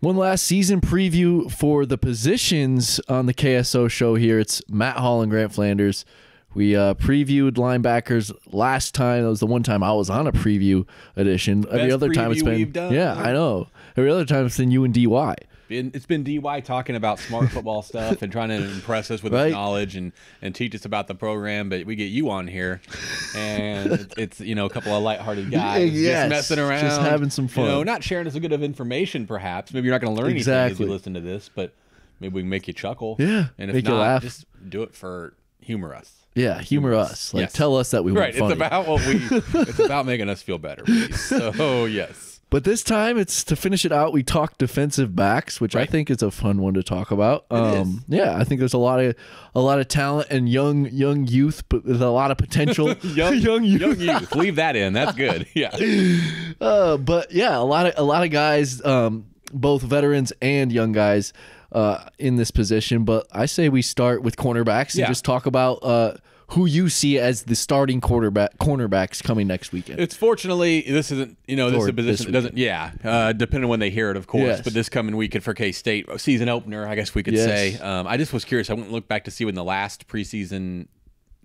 One last season preview for the positions on the KSO show here. It's Matt Hall and Grant Flanders. We previewed linebackers last time. That was the one time I was on a preview edition. Every other time it's been, I know. Every other time it's been you and DY. It's been DY talking about smart football stuff and trying to impress us with his knowledge and teach us about the program. But we get you on here, and it's a couple of lighthearted guys just messing around, just having some fun. Not sharing as good of information, perhaps. Maybe you're not going to learn anything as you listen to this, but maybe we can make you chuckle. Yeah, and if make not, you laugh. Just do it for humor us. Yeah, humor us. Like tell us that we weren't funny. It's about what we. It's about making us feel better. Please. So yes. But this time, it's to finish it out, we talk defensive backs, which I think is a fun one to talk about. Yeah, I think there's a lot of talent and young youth, but there's a lot of potential. young youth. Leave that in. That's good. Yeah. But yeah, a lot of guys, both veterans and young guys, in this position. But I say we start with cornerbacks and just talk about who you see as the starting cornerbacks coming next weekend. It's fortunately, this isn't, this is a position that doesn't, depending on when they hear it, of course, but this coming weekend for K-State, season opener, I guess we could say. I just was curious. I went and looked back to see when the last preseason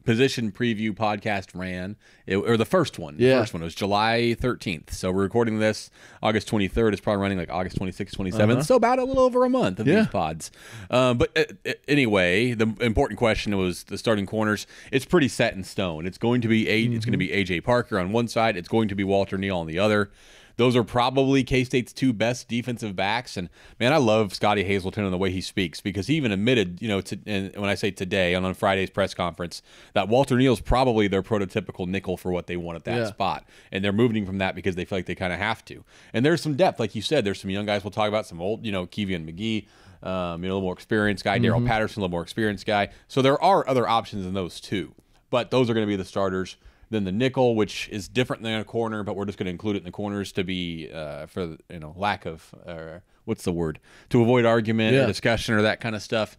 position preview podcast ran, or the first one. The first one was July 13th. So we're recording this August 23rd. It's probably running like August 26th, 27th. So about a little over a month of these pods. But anyway, the important question was the starting corners. It's pretty set in stone. It's going to be AJ Parker on one side. It's going to be Walter Neal on the other. Those are probably K-State's two best defensive backs. And, man, I love Scotty Hazleton and the way he speaks, because he even admitted, and when I say today on Friday's press conference, that Walter Neal's probably their prototypical nickel for what they want at that spot. And they're moving from that because they feel like they kind of have to. And there's some depth. Like you said, there's some young guys we'll talk about, some old, Keyvone McGee, a little more experienced guy, Daryl Patterson, a little more experienced guy. So there are other options in those two. But those are going to be the starters. Then the nickel, which is different than a corner, but we're just going to include it in the corners to be for lack of to avoid argument or discussion or that kind of stuff.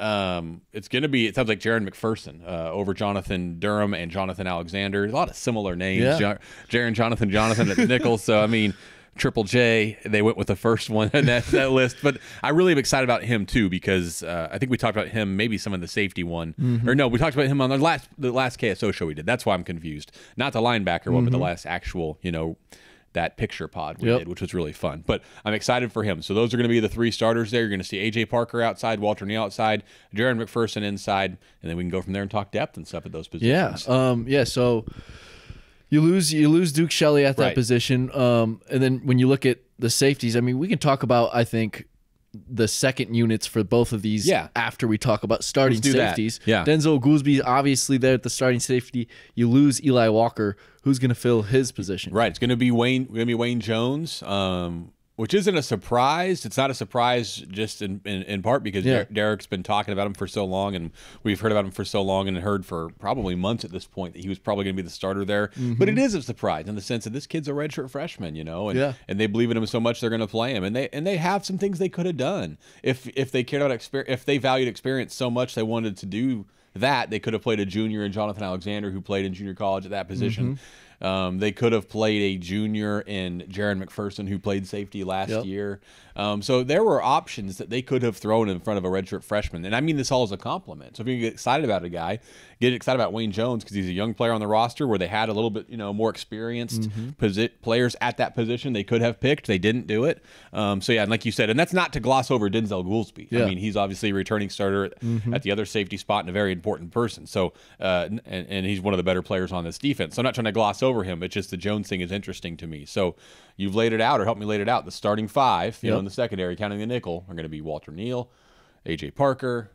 It's going to be, it sounds like Jared McPherson over Jonathan Durham and Jonathan Alexander. A lot of similar names, Jared, Jonathan at the nickel. So I mean, Triple J, they went with the first one in that list. But I really am excited about him, too, because I think we talked about him, maybe some of the safety one. Or no, we talked about him on the last KSO show we did. That's why I'm confused. Not the linebacker one, but the last actual, that picture pod we did, which was really fun. But I'm excited for him. So those are going to be the three starters there. You're going to see AJ Parker outside, Walter Neal outside, Jared McPherson inside, and then we can go from there and talk depth and stuff at those positions. Yeah, so... You lose Duke Shelley at that position, and then when you look at the safeties, I mean, we can talk about, I think, the second units for both of these after we talk about starting safeties. Yeah. Denzel Goolsby obviously there at the starting safety. You lose Eli Walker, who's going to fill his position. Right, it's going to be Wayne Jones, which isn't a surprise. It's not a surprise just in part because Derek's been talking about him for so long, and we've heard about him for so long and heard for probably months at this point that he was probably going to be the starter there. But it is a surprise in the sense that this kid's a redshirt freshman, and they believe in him so much they're going to play him. And they have some things they could have done. If they cared about experience, if they valued experience so much they wanted to do that, they could have played a junior in Jonathan Alexander, who played in junior college at that position. They could have played a junior in Jared McPherson, who played safety last year. So there were options that they could have thrown in front of a redshirt freshman. And I mean this all as a compliment. So if you get excited about a guy, get excited about Wayne Jones because he's a young player on the roster where they had a little bit more experienced players at that position they could have picked. They didn't do it. So, yeah, and like you said, and that's not to gloss over Denzel Goolsby. I mean, he's obviously a returning starter at the other safety spot and a very important person. So and he's one of the better players on this defense. So I'm not trying to gloss over him. It's just the Jones thing is interesting to me. So you've laid it out, or helped me lay it out. The starting five, in the secondary, counting the nickel, are going to be Walter Neal, AJ Parker,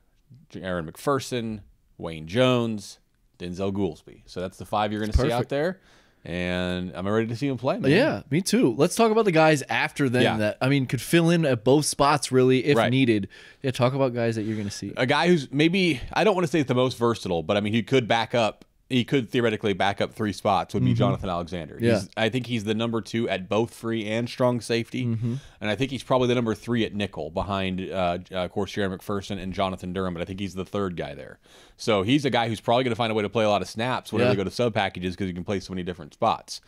Jared McPherson, Wayne Jones, Denzel Goolsby. So that's the five you're going to see out there. And I'm ready to see him play, man. Yeah, me too. Let's talk about the guys after them that, I mean, could fill in at both spots, really, if needed. Yeah, talk about guys that you're going to see. A guy who's maybe, I don't want to say it's the most versatile, but I mean, he could back up. He could theoretically back up three spots, would be Jonathan Alexander. Yeah. I think he's the #2 at both free and strong safety. And I think he's probably the #3 at nickel behind, of course, Jared McPherson and Jonathan Durham, but I think he's the third guy there. So he's a guy who's probably going to find a way to play a lot of snaps whenever they go to sub packages because he can play so many different spots.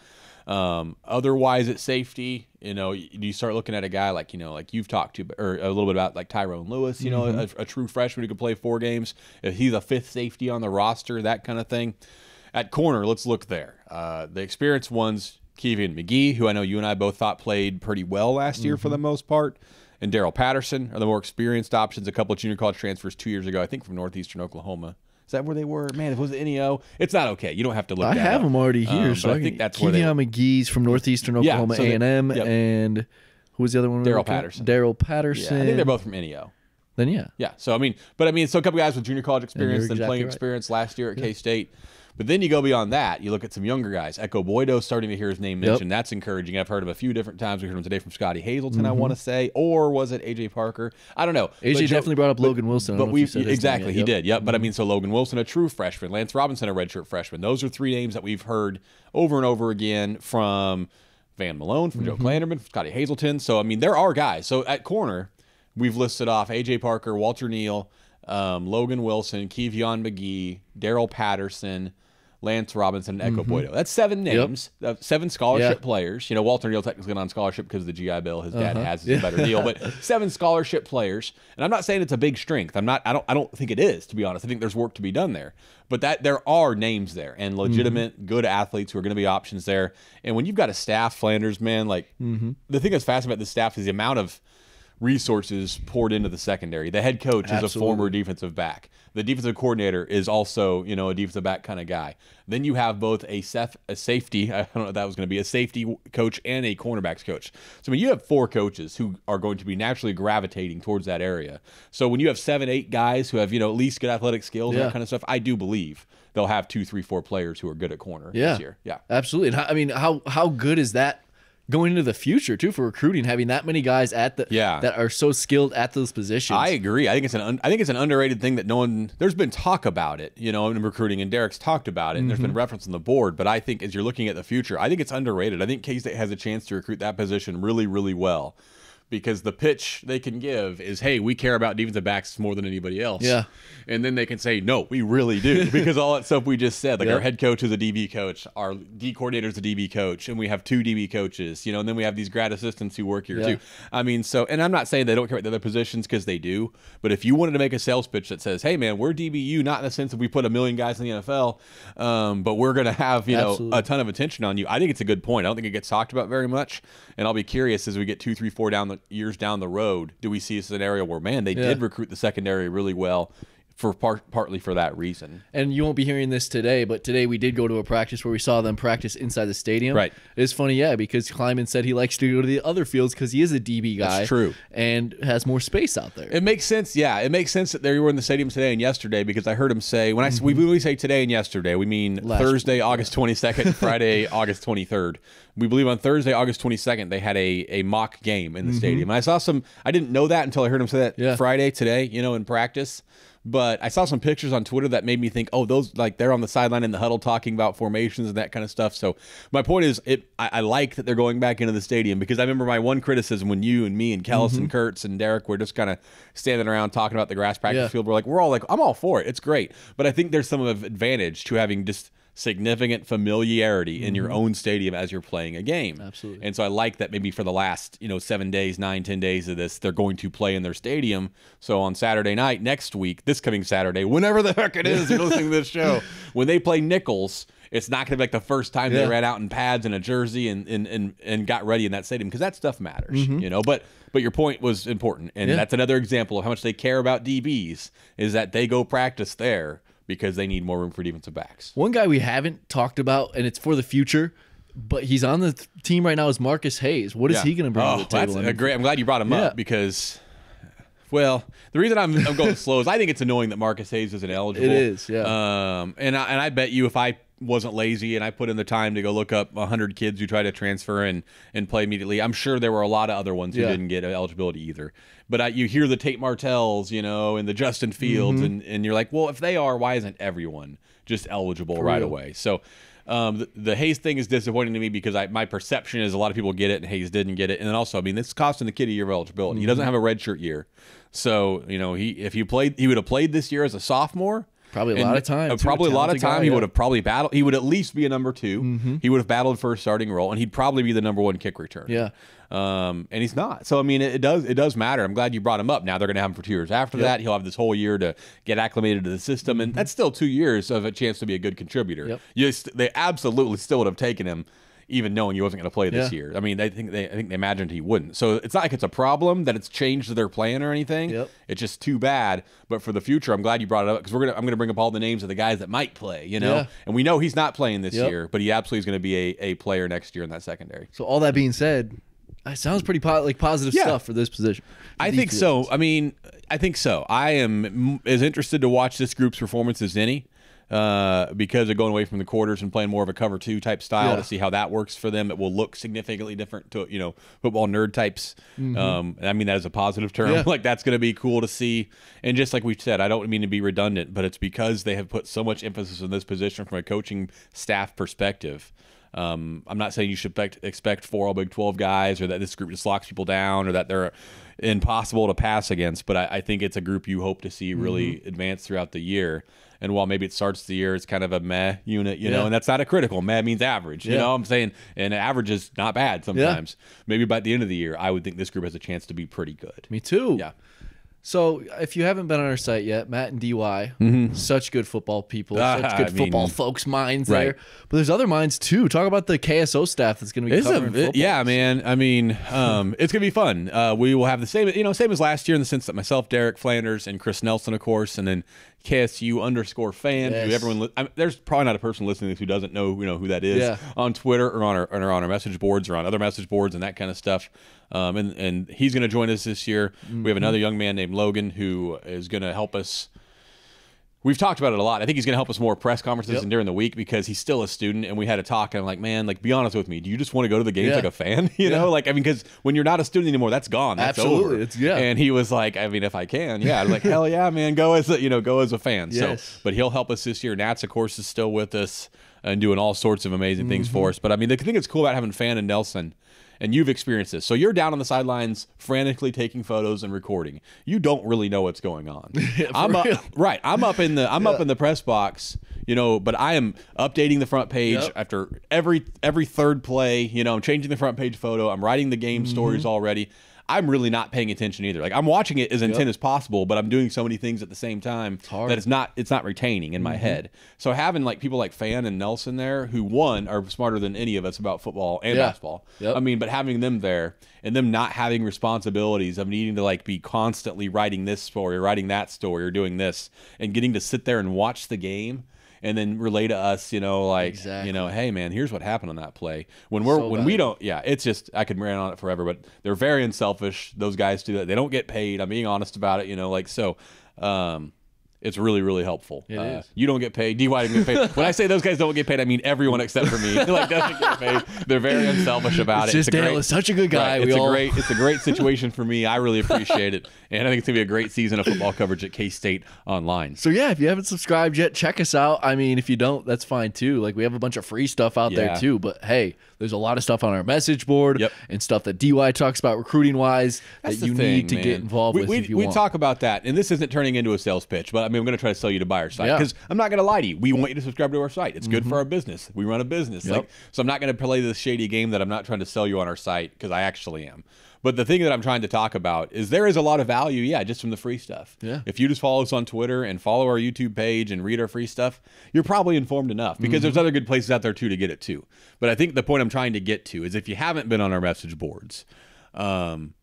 Otherwise, at safety, you know, you start looking at a guy like, you know, like you've talked to, or a little bit about, like Tyrone Lewis, you know, a true freshman who could play 4 games. If he's a 5th safety on the roster, that kind of thing. At corner, let's look there. The experienced ones, Keyvone McGee, who I know you and I both thought played pretty well last year for the most part, and Daryl Patterson are the more experienced options. A couple of junior college transfers 2 years ago, I think from Northeastern Oklahoma. Is that where they were? Man, if it was NEO, it's not okay. You don't have to look. I have them already here, so I think that's where they. Keyvone McGee's from Northeastern Oklahoma A&M, and who was the other one? Daryl Patterson. Daryl Patterson. Yeah, I think they're both from NEO. Then yeah. So I mean, but I mean, so a couple guys with junior college experience, then playing experience last year at K-State. But then you go beyond that. You look at some younger guys. Ekow Boidi, starting to hear his name mentioned. That's encouraging. I've heard him a few different times. We heard him today from Scotty Hazleton, I want to say. Or was it AJ Parker? I don't know. AJ definitely brought up Logan Wilson. But we've exactly. He did. But I mean, so Logan Wilson, a true freshman. Lance Robinson, a redshirt freshman. Those are 3 names that we've heard over and over again from Van Malone, from Joe Klanderman, from Scotty Hazleton. So, I mean, there are guys. So at corner, we've listed off AJ Parker, Walter Neal, Logan Wilson, Keyvone McGee, Daryl Patterson, Lance Robinson, and Ekow Boidi. That's 7 names, 7 scholarship players. You know, Walter Neal technically on scholarship because of the GI Bill. His dad has a better deal, but 7 scholarship players. And I'm not saying it's a big strength. I'm not. I don't think it is, to be honest. I think there's work to be done there. But that there are names there and legitimate good athletes who are going to be options there. And when you've got a staff, Flanders, man, like the thing that's fascinating about this staff is the amount of resources poured into the secondary. The head coach is a former defensive back. The defensive coordinator is also, you know, a defensive back kind of guy. Then you have both a safety, I don't know if that was going to be a safety coach, and a cornerbacks coach. So I mean, you have 4 coaches who are going to be naturally gravitating towards that area. So when you have 7, 8 guys who have, you know, at least good athletic skills and that kind of stuff, I do believe they'll have 2, 3, 4 players who are good at corner this year. Yeah, absolutely. And I mean, how good is that going into the future too for recruiting, having that many guys at the that are so skilled at those positions? I agree. I think it's an underrated thing that no one. There's been talk about it, you know, in recruiting, and Derek's talked about it, and there's been reference on the board. But I think as you're looking at the future, I think it's underrated. I think K-State has a chance to recruit that position really, really well, because the pitch they can give is, hey, we care about defensive backs more than anybody else. Yeah. And then they can say, no, we really do, because all that stuff we just said, like our head coach is a DB coach, our D coordinator is a DB coach, and we have 2 DB coaches, you know, and then we have these grad assistants who work here too. I mean, so, and I'm not saying they don't care about the other positions, because they do, but if you wanted to make a sales pitch that says, hey man, we're DBU, not in the sense that we put 1 million guys in the NFL, but we're going to have, you know, a ton of attention on you. I think it's a good point. I don't think it gets talked about very much. And I'll be curious as we get 2, 3, 4 down the years down the road, do we see a scenario where, man, they did recruit the secondary really well for partly for that reason? And you won't be hearing this today, but today we did go to a practice where we saw them practice inside the stadium. Right. It's funny, yeah, because Klieman said he likes to go to the other fields because he is a DB guy. That's true. And has more space out there. It makes sense, yeah. It makes sense that they were in the stadium today and yesterday, because I heard him say, when I we say today and yesterday, we mean Thursday, August 22nd, Friday, August 23rd. We believe on Thursday, August 22nd, they had a mock game in the stadium. And I saw some, I didn't know that until I heard him say that Friday, today, you know, in practice. But I saw some pictures on Twitter that made me think, oh, those, like, they're on the sideline in the huddle talking about formations and that kind of stuff. So my point is, I like that they're going back into the stadium, because I remember my one criticism when you and me and Kellis and Kurtz and Derek were just kind of standing around talking about the grass practice field. We're all like, I'm all for it. It's great. But I think there's some of advantage to having just significant familiarity in your own stadium as you're playing a game. Absolutely. And so I like that maybe for the last, you know, 7 days, 9, 10 days of this, they're going to play in their stadium. So on Saturday night next week, this coming Saturday, whenever the heck it is you're listening to this show, when they play Nichols, it's not going to be like the first time they ran out in pads and a jersey and got ready in that stadium, because that stuff matters, you know. But your point was important, and that's another example of how much they care about DBs, is that they go practice there because they need more room for defensive backs. One guy we haven't talked about, and it's for the future, but he's on the team right now, is Marcus Hayes. What is he going to bring to the table? That's great. I'm glad you brought him up, because, well, the reason I'm going slow is I think it's annoying that Marcus Hayes isn't eligible. It is, yeah. And I bet you if I wasn't lazy and I put in the time to go look up 100 kids who try to transfer and play immediately, I'm sure there were a lot of other ones who didn't get eligibility either. But you hear the Tate Martells, you know, and the Justin Fields, and you're like, well, if they are, why isn't everyone just eligible right away? So the Hayes thing is disappointing to me, because my perception is a lot of people get it and Hayes didn't get it. And then also, I mean, it's costing the kid a year of eligibility. He doesn't have a redshirt year. So, you know, he would have played this year as a sophomore, Probably a lot of time. Probably a lot of time. He would have probably battled. He would at least be a number two. Mm-hmm. He would have battled for a starting role, and he'd probably be the number one kick returner. Yeah. And he's not. So, I mean, it does matter. I'm glad you brought him up. Now they're going to have him for 2 years. After that, he'll have this whole year to get acclimated to the system, and that's still 2 years of a chance to be a good contributor. Yep. They absolutely still would have taken him, even knowing he wasn't going to play this year. I mean, I think they imagined he wouldn't. So it's not like it's a problem that it's changed their plan or anything. Yep. It's just too bad. But for the future, I'm glad you brought it up, because I'm gonna bring up all the names of the guys that might play. You know, and we know he's not playing this year, but he absolutely is going to be a player next year in that secondary. So all that being said, it sounds pretty positive stuff for this position. I think so. I mean, I think so. I am as interested to watch this group's performance as any. Because they're going away from the quarters and playing more of a cover two type style to see how that works for them. It will look significantly different to, you know, football nerd types. I mean that as a positive term. Like that's going to be cool to see. And just like we said, I don't mean to be redundant, but it's because they have put so much emphasis on this position from a coaching staff perspective. I'm not saying you should expect four all Big 12 guys, or that this group just locks people down, or that they're impossible to pass against, but I think it's a group you hope to see really advance throughout the year. And while maybe it starts the year, it's kind of a meh unit, you know, and that's not a critical. Meh means average, you know what I'm saying? And average is not bad sometimes. Maybe by the end of the year, I would think this group has a chance to be pretty good. Me too. Yeah. So if you haven't been on our site yet, Matt and DY, such good football people, such good football folks' minds there. But there's other minds too. Talk about the KSO staff that's going to be covering football. Yeah, man. I mean, it's going to be fun. We will have the same, you know, same as last year in the sense that myself, Derek Flanders, and Chris Nelson, of course, and then KSU_fan. Yes. Who everyone, I mean, there's probably not a person listening to this who doesn't know, you know, who that is on Twitter or on our message boards or on other message boards and that kind of stuff. And he's going to join us this year. We have another young man named Logan who is going to help us. We've talked about it a lot. I think he's going to help us more press conferences and during the week, because he's still a student. And we had a talk, and I'm like, man, like, be honest with me. Do you just want to go to the games like a fan? You know, like, I mean, because when you're not a student anymore, that's gone. That's over. It's, And he was like, I mean, if I can, I'm like, hell yeah, man, go as a, you know, go as a fan. So, but he'll help us this year. Nats, of course, is still with us and doing all sorts of amazing things for us. But I mean, the thing that's cool about having Fan and Nelson, and you've experienced this, so you're down on the sidelines frantically taking photos and recording. You don't really know what's going on. I'm up in the press box, you know, but I am updating the front page after every third play, you know, I'm changing the front page photo, I'm writing the game stories already. I'm really not paying attention either. Like I'm watching it as intent as possible, but I'm doing so many things at the same time that it's not retaining in my head. So having like people like Fan and Nelson there, who one are smarter than any of us about football and basketball. I mean, but having them there and them not having responsibilities of needing to like be constantly writing this story or writing that story or doing this, and getting to sit there and watch the game and then relay to us, you know, like, you know, hey man, here's what happened on that play. When we're, we don't, it's just, I could rant on it forever, but they're very unselfish. Those guys do that. They don't get paid. I'm being honest about it, you know, like, so, it's really, really helpful. You don't get paid. DY didn't get paid. When I say those guys don't get paid, I mean everyone except for me. Like doesn't get paid. They're very unselfish about it. Just Daryl is such a good guy. It's a great situation for me. I really appreciate it, and I think it's gonna be a great season of football coverage at K-State Online. So yeah, if you haven't subscribed yet, check us out. I mean, if you don't, that's fine too. Like we have a bunch of free stuff out there too. But hey, there's a lot of stuff on our message board and stuff that DY talks about recruiting wise that you need to get involved with if you want. We talk about that, and this isn't turning into a sales pitch, but I mean, I'm going to try to sell you to buy our site, because I'm not going to lie to you. We want you to subscribe to our site. It's good for our business. We run a business. Like, so I'm not going to play this shady game that I'm not trying to sell you on our site, because I actually am. But the thing that I'm trying to talk about is there is a lot of value, just from the free stuff. If you just follow us on Twitter and follow our YouTube page and read our free stuff, you're probably informed enough, because there's other good places out there too to get it too. But I think the point I'm trying to get to is if you haven't been on our message boards,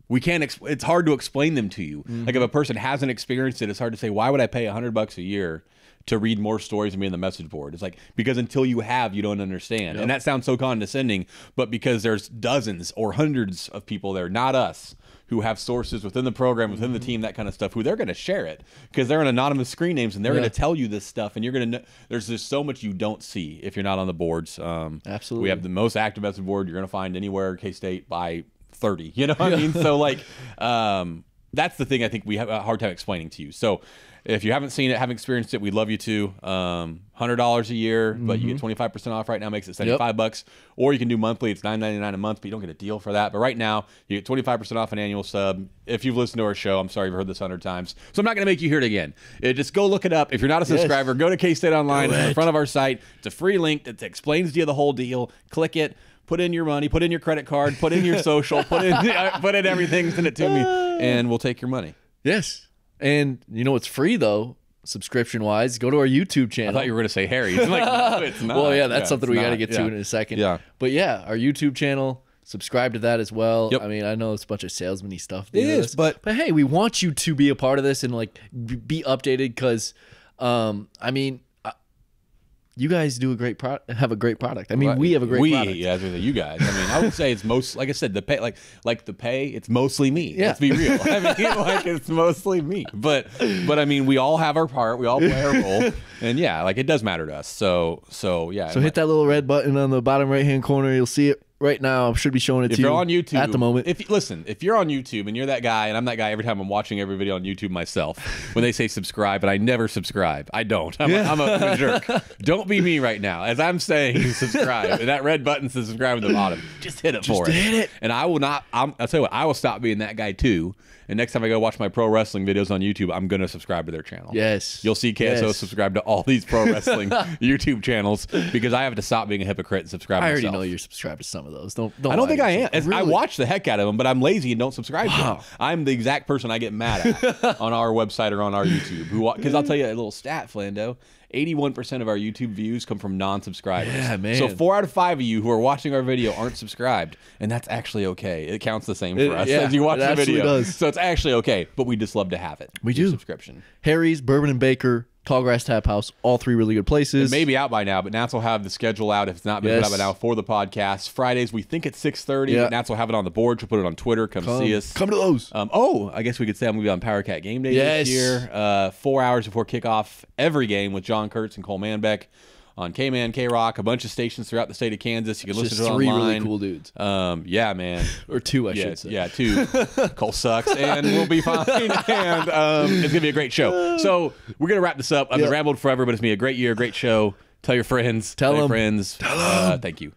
we can't. It's hard to explain them to you. Like if a person hasn't experienced it, it's hard to say, why would I pay $100 a year to read more stories and be in the message board? It's like, because until you have, you don't understand. And that sounds so condescending, but because there's dozens or hundreds of people there, not us, who have sources within the program, within the team, that kind of stuff, who they're going to share it, because they're in anonymous screen names, and they're going to tell you this stuff, and you're going to know. There's just so much you don't see if you're not on the boards. Absolutely. We have the most active message board you're going to find anywhere K-State by 30, you know what I mean? So like that's the thing I think we have a hard time explaining to you. So if you haven't seen it, haven't experienced it, we'd love you to. $100 a year, but you get 25% off right now, makes it 75 bucks. Or you can do monthly. It's $9.99 a month, but you don't get a deal for that. But right now, you get 25% off an annual sub. If you've listened to our show, I'm sorry you've heard this 100 times. So I'm not going to make you hear it again. Just go look it up. If you're not a subscriber, go to K-State Online in front of our site. It's a free link that explains to you the whole deal. Click it. Put in your money, put in your credit card, put in your social, put in everything, send it to me, and we'll take your money. Yes. And you know what's free, though, subscription-wise? Go to our YouTube channel. I thought you were going to say Harry's. I'm like, no, it's not. Well, yeah, that's something we got to get to in a second. Yeah. But, yeah, our YouTube channel, subscribe to that as well. Yep. I mean, I know it's a bunch of salesman-y stuff. It is, but, hey, we want you to be a part of this and, like, be updated because, I mean, you guys do a great product. I mean, we have a great product. Yeah, you guys. I mean, I would say it's most, like I said, the pay, like the pay, it's mostly me. Yeah. Let's be real. I mean, like it's mostly me. But I mean, we all have our part. We all play our role. And yeah, like it does matter to us. So yeah. So hit that little red button on the bottom right-hand corner. You'll see it right now. I should be showing it to you. If you're on YouTube at the moment. Listen, if you're on YouTube and you're that guy, and I'm that guy every time I'm watching every video on YouTube myself, when they say subscribe, and I never subscribe. I don't. I'm a jerk. Don't be me right now. As I'm saying, subscribe. And that red button says subscribe at the bottom. Just hit it for it. Just hit it. And I will not, I'll tell you what, I will stop being that guy too. And next time I go watch my pro wrestling videos on YouTube, I'm going to subscribe to their channel. Yes. You'll see KSO subscribe to all these pro wrestling YouTube channels because I have to stop being a hypocrite and subscribe to myself. I already know you're subscribed to some of those. Don't I don't think I am. Really? I watch the heck out of them, but I'm lazy and don't subscribe to them. I'm the exact person I get mad at on our website or on our YouTube. Because I'll tell you a little stat, Flando. 81% of our YouTube views come from non-subscribers. Yeah, man. So 4 out of 5 of you who are watching our video aren't subscribed, and that's actually okay. It counts the same for us as you watch the video. Does. So it's actually okay, but we just love to have it. We do. Subscription. Harry's, Bourbon and Baker, Tallgrass Tap House, all 3 really good places. It may be out by now, but Nats will have the schedule out if it's not been put out by now for the podcast. Fridays, we think it's 6:30. Yeah. Nats will have it on the board. She'll put it on Twitter. Come see us. Come to those. Oh, I guess we could say I'm going to be on Power Cat Game Day this year. 4 hours before kickoff every game with John Kurtz and Cole Manbeck on K-Man, K-Rock, a bunch of stations throughout the state of Kansas. You can listen to it online. 3 really cool dudes. Yeah, man. Or 2, I should say. Yeah, 2. Cole sucks, and we'll be fine. And it's going to be a great show. So we're going to wrap this up. I've been rambled forever, but it's going to be a great year, great show. Tell your friends. Tell your friends. Tell them. Thank you.